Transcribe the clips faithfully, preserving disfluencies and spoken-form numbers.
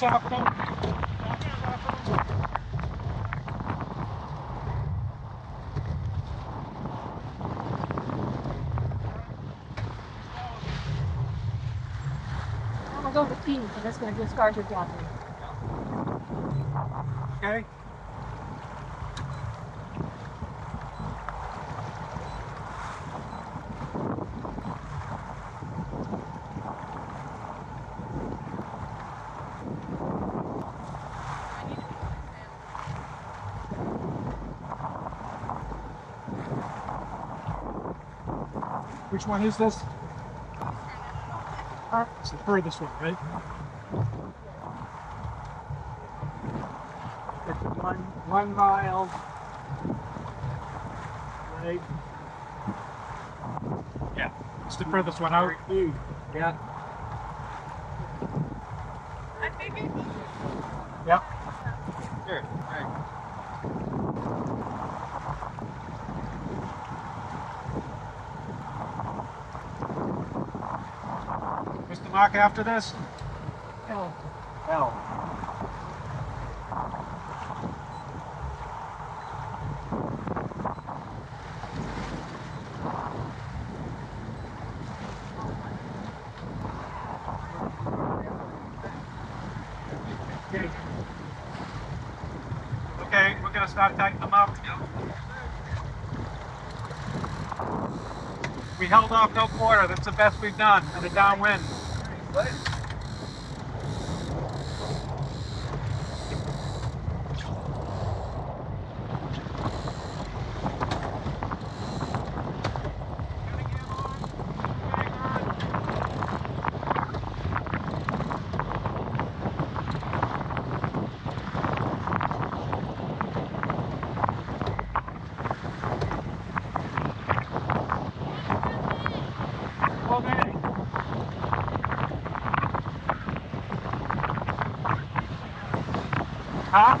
chopping them. I'm gonna go with Pete because that's gonna do scars or chopping. Okay. Which one is this? Uh, it's the furthest one, right? It's one, one mile. Right? Yeah, it's the furthest one out. Yeah. I think it's... Yep. Here, right. Mark after this? L. L. Okay. Okay, we're going to start tightening them up. We held off no quarter. That's the best we've done in a downwind. What? Huh?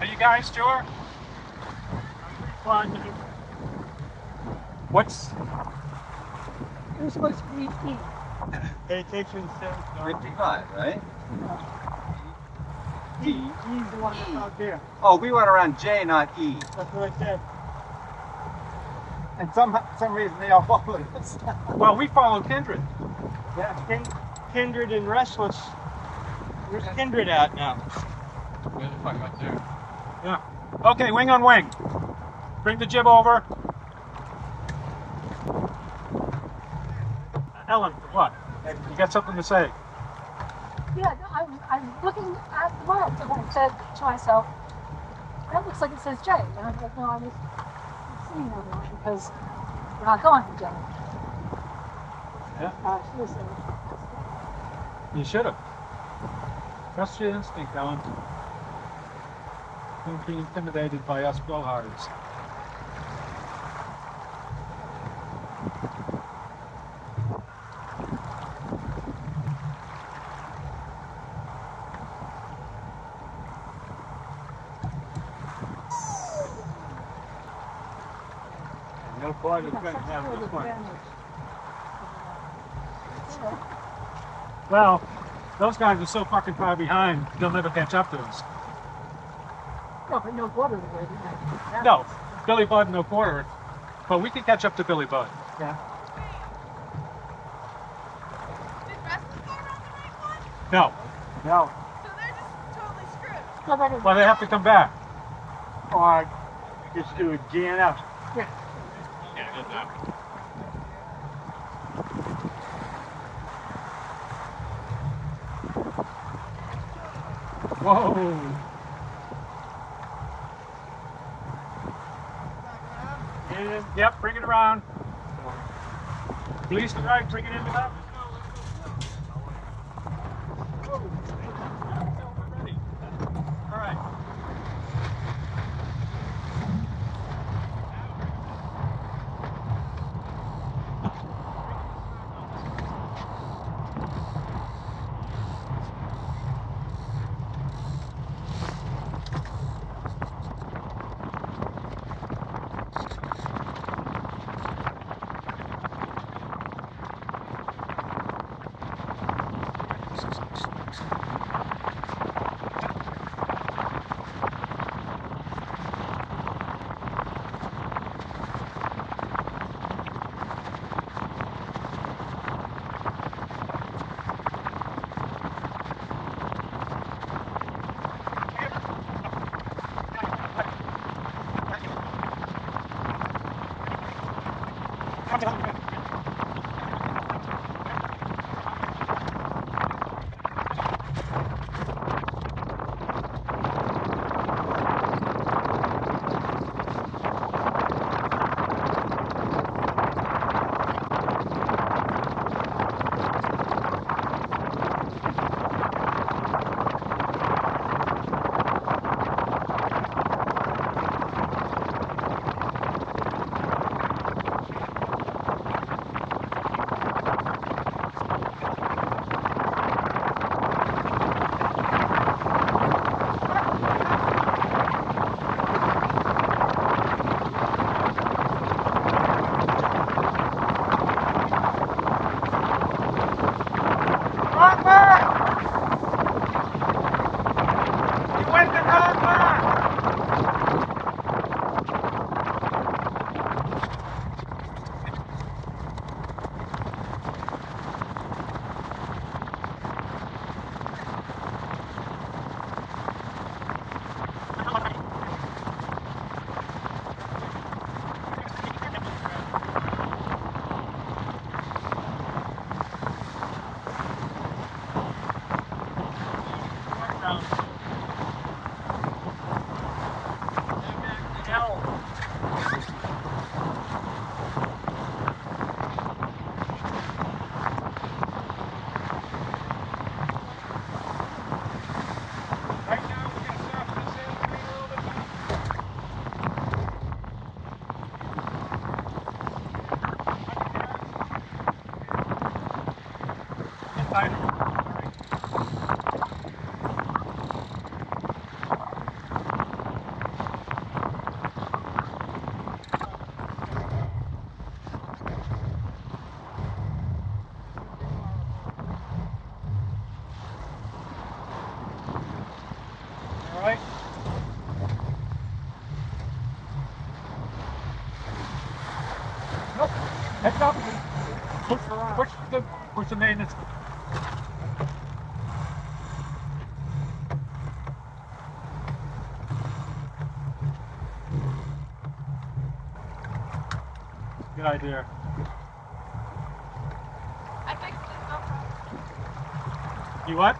Are you guys sure? What's? It was supposed to be eighteen. It takes you fifty-five, right? No. E. E. E's the one that's out there. Oh, we went around J, not E. That's what I said. And some some reason they all followed us. Well, we followed Kindred. Yeah, Kindred and Restless. Where's Kindred at now? Where the fuck right there? Yeah. Okay, wing on wing. Bring the jib over. Ellen, what? You got something to say? Yeah, no, I was, I was looking at the marks and I said to myself, that looks like it says J. And I was like, no, I was seeing that one because we're not going to J. Yeah. Uh, she was saying, you should have. Trust your instinct, Ellen. Don't be intimidated by us blowhards. No part of the couldn't have this one. Well. Those guys are so fucking far behind, they'll never catch up to us. No, but no quarter the way we had. No, Billy Budd, no quarter. But we can catch up to Billy Budd. Yeah. Did Restless go around the right one? No. No. So they're just totally Go back in. Why do they have to come back? Or just do a G N F. Yeah. Yeah, good enough. Whoa. In, yep, bring it around. Please, right, bring it in with us. Heads up! Push, push the, push the maintenance. Good idea. I think the GoPro. You what?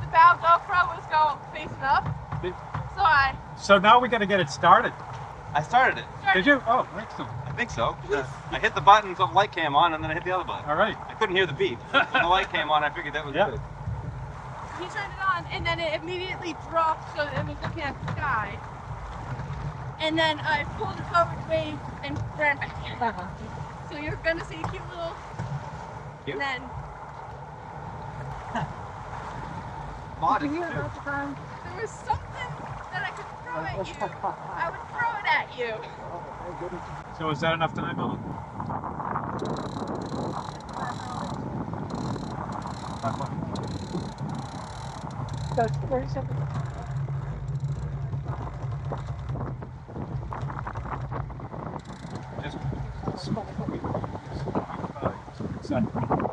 The bow GoPro was going facing up. Did, so I. So now we got to get it started. I started it. Started. Did you? Oh, excellent. I think so. Uh, I hit the buttons of the light came on and then I hit the other button. All right. I couldn't hear the beep. When the light came on, I figured that was yep. good. He turned it on and then it immediately dropped so it was looking at the sky. And then I pulled the covered wave and ran back here. So you're going to see a cute little... Cute. And then... Body. Did you hear about the time? There was something that I could throw at you. I would throw it at you. Oh, my goodness. So is that enough time, Ellen? So it's thirty seconds. Just...